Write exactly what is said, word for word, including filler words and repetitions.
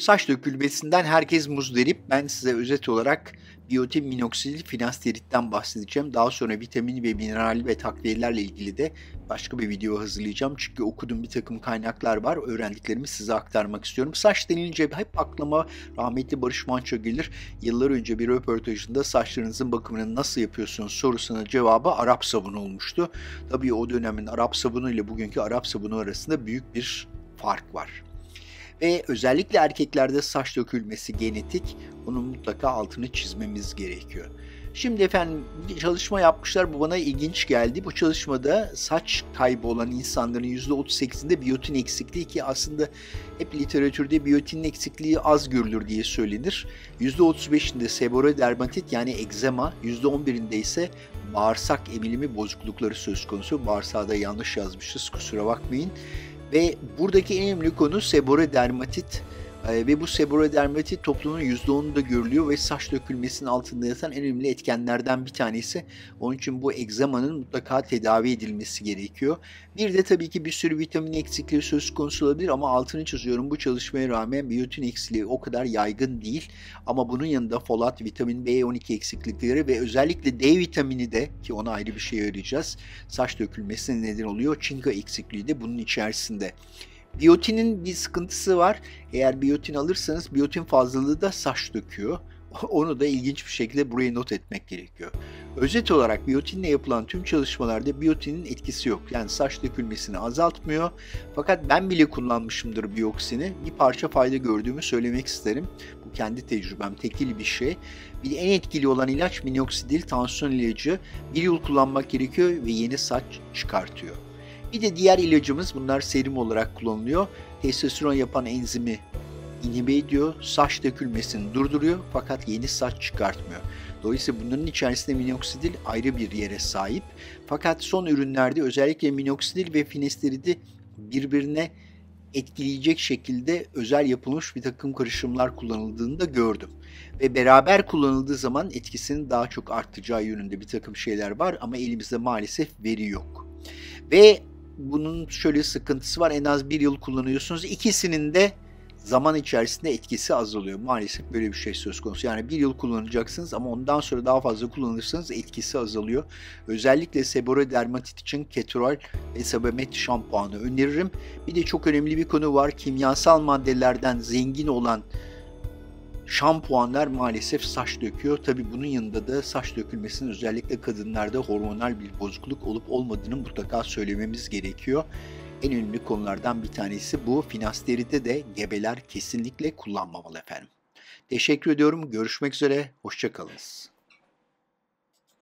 Saç dökülmesinden herkes muzdarip. Ben size özet olarak biotin, minoksidil, finasteridden bahsedeceğim. Daha sonra vitamin ve mineral ve takviyelerle ilgili de başka bir video hazırlayacağım. Çünkü okuduğum bir takım kaynaklar var. Öğrendiklerimi size aktarmak istiyorum. Saç denilince hep aklıma rahmetli Barış Manço gelir. Yıllar önce bir röportajında saçlarınızın bakımını nasıl yapıyorsunuz sorusuna cevabı Arap sabunu olmuştu. Tabii o dönemin Arap sabunu ile bugünkü Arap sabunu arasında büyük bir fark var. Ve özellikle erkeklerde saç dökülmesi genetik, onun mutlaka altını çizmemiz gerekiyor. Şimdi efendim çalışma yapmışlar, bu bana ilginç geldi. Bu çalışmada saç kaybı olan insanların yüzde otuz sekizinde biotin eksikliği, ki aslında hep literatürde biyotinin eksikliği az görülür diye söylenir. yüzde otuz beşinde seborodermatit yani egzema, yüzde on birinde ise bağırsak emilimi bozuklukları söz konusu. Bağırsağı da yanlış yazmışız, kusura bakmayın. Ve buradaki en önemli konu seborodermatit ee, ve bu seborodermatit toplumun yüzde onunda görülüyor ve saç dökülmesinin altında yatan en önemli etkenlerden bir tanesi. Onun için bu egzamanın mutlaka tedavi edilmesi gerekiyor. Bir de tabii ki bir sürü vitamin eksikliği söz konusu olabilir ama altını çiziyorum, bu çalışmaya rağmen biotin eksikliği o kadar yaygın değil. Ama bunun yanında folat, vitamin B on iki eksiklikleri ve özellikle D vitamini de, ki ona ayrı bir şey ayıracağız, saç dökülmesine neden oluyor. Çinko eksikliği de bunun içerisinde. Biyotinin bir sıkıntısı var. Eğer biyotin alırsanız biyotin fazlalığı da saç döküyor. Onu da ilginç bir şekilde buraya not etmek gerekiyor. Özet olarak biyotinle yapılan tüm çalışmalarda biyotinin etkisi yok. Yani saç dökülmesini azaltmıyor. Fakat ben bile kullanmışımdır biyoksini. Bir parça fayda gördüğümü söylemek isterim. Bu kendi tecrübem, tekil bir şey. Bir de en etkili olan ilaç minoksidil, tansiyon ilacı. Bir yıl kullanmak gerekiyor ve yeni saç çıkartıyor. Bir de diğer ilacımız, bunlar serum olarak kullanılıyor. Testosteron yapan enzimi inhibe ediyor, saç dökülmesini durduruyor fakat yeni saç çıkartmıyor. Dolayısıyla bunların içerisinde minoksidil ayrı bir yere sahip. Fakat son ürünlerde özellikle minoksidil ve finasteridi birbirine etkileyecek şekilde özel yapılmış bir takım karışımlar kullanıldığını da gördüm. Ve beraber kullanıldığı zaman etkisinin daha çok artacağı yönünde bir takım şeyler var ama elimizde maalesef veri yok. Ve bunun şöyle sıkıntısı var, en az bir yıl kullanıyorsunuz. İkisinin de zaman içerisinde etkisi azalıyor. Maalesef böyle bir şey söz konusu. Yani bir yıl kullanacaksınız ama ondan sonra daha fazla kullanırsanız etkisi azalıyor. Özellikle seborodermatit için ketoral ve sabomet şampuanı öneririm. Bir de çok önemli bir konu var. Kimyasal maddelerden zengin olan şampuanlar maalesef saç döküyor. Tabii bunun yanında da saç dökülmesinin özellikle kadınlarda hormonal bir bozukluk olup olmadığını mutlaka söylememiz gerekiyor. En önemli konulardan bir tanesi bu. Finasteride de gebeler kesinlikle kullanmamalı efendim. Teşekkür ediyorum. Görüşmek üzere. Hoşça kalınız.